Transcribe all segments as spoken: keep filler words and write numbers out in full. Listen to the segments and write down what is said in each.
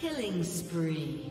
Killing spree.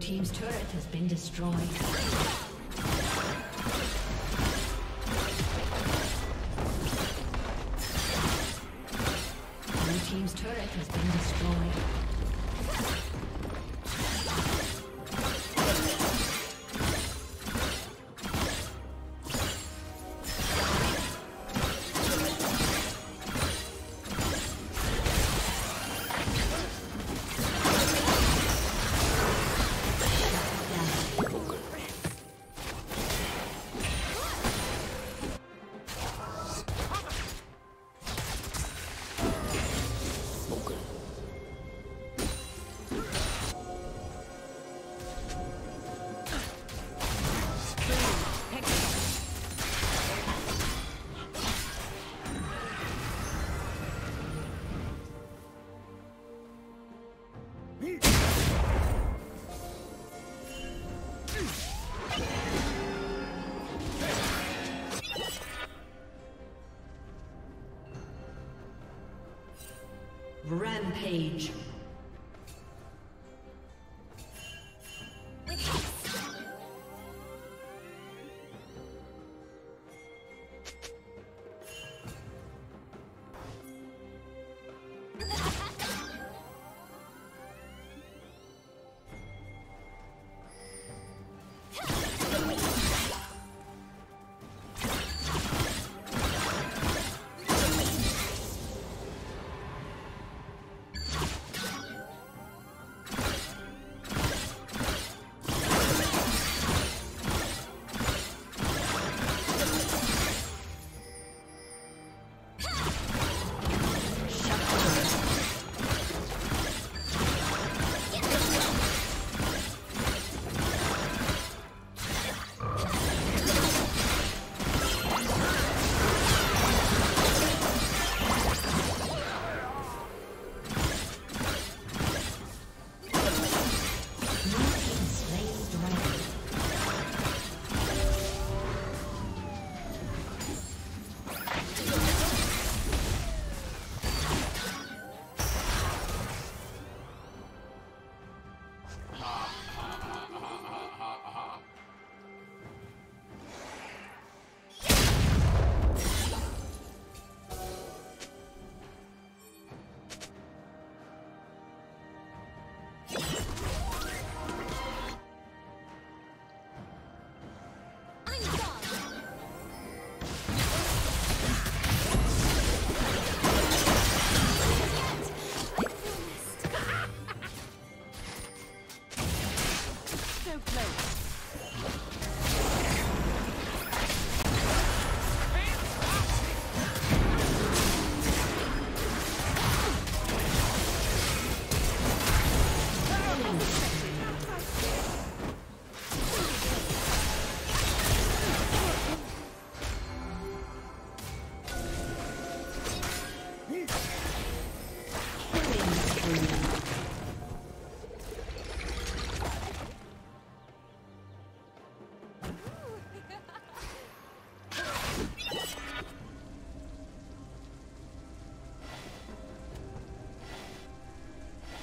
Team's turret has been destroyed. Rampage.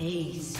Ace.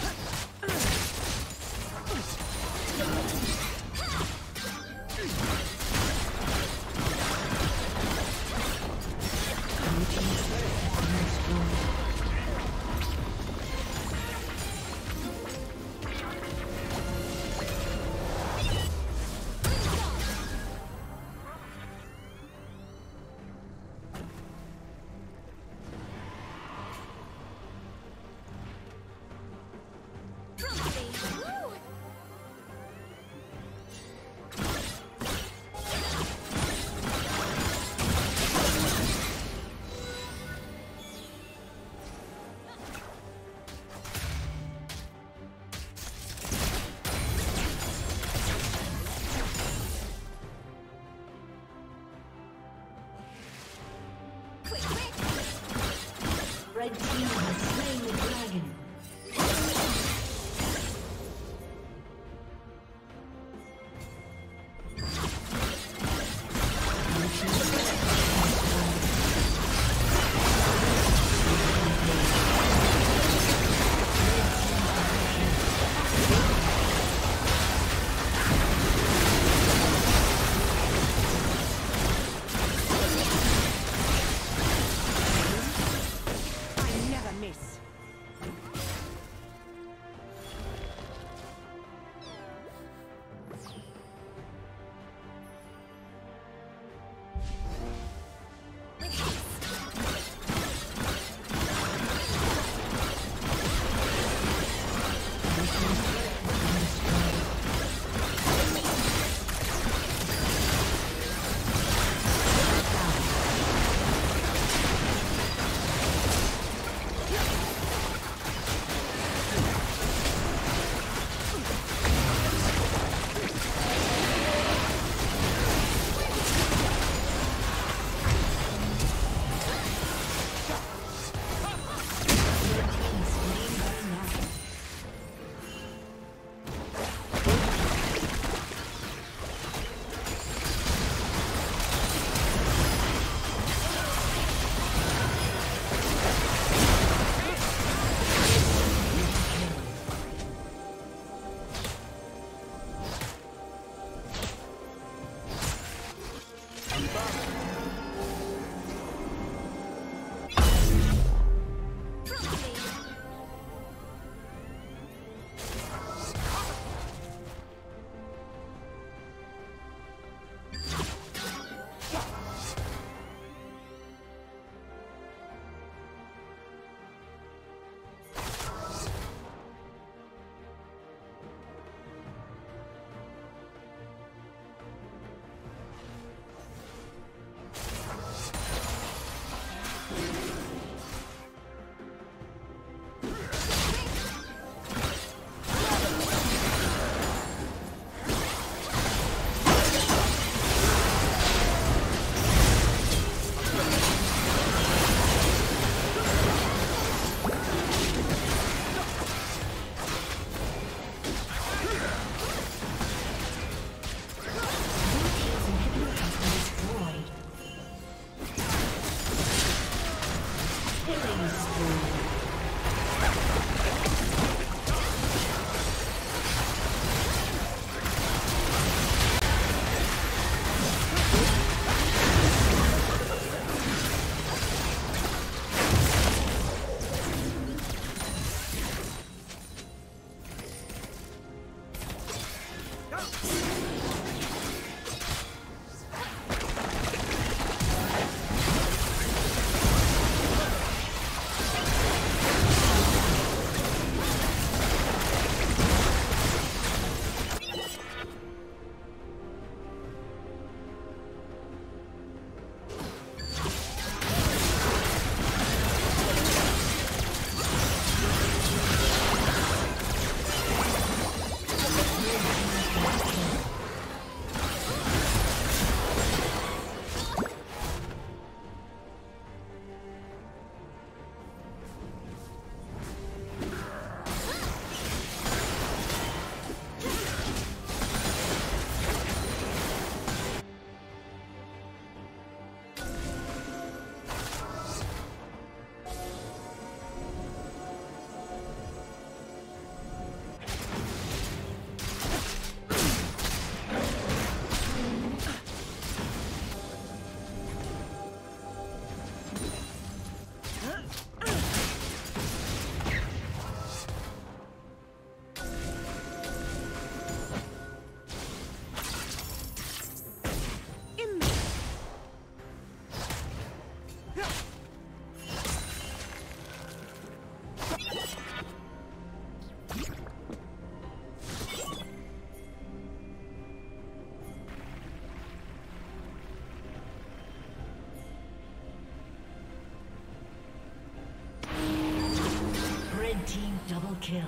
Double kill.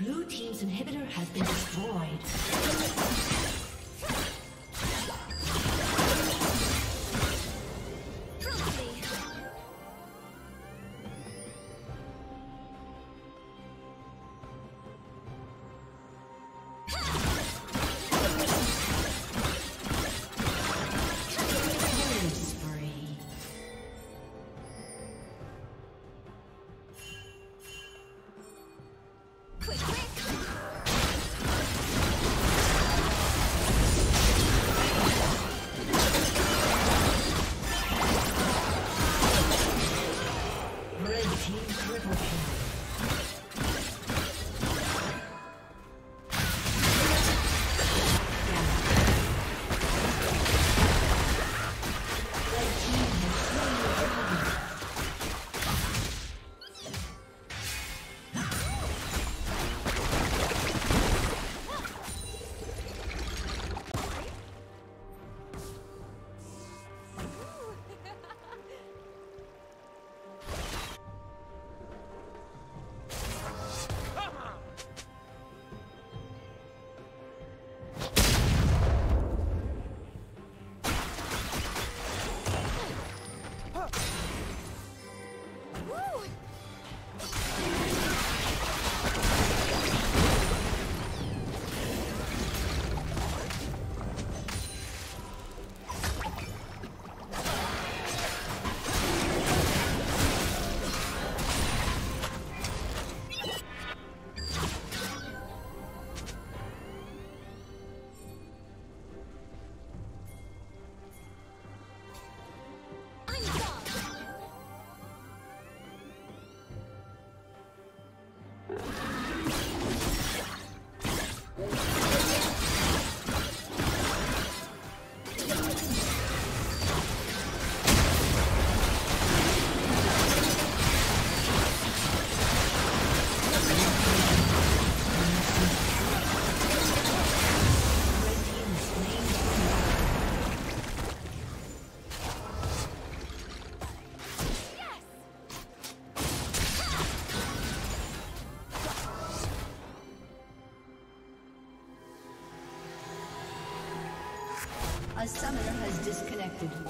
Blue team's inhibitor has been destroyed. A summoner has disconnected.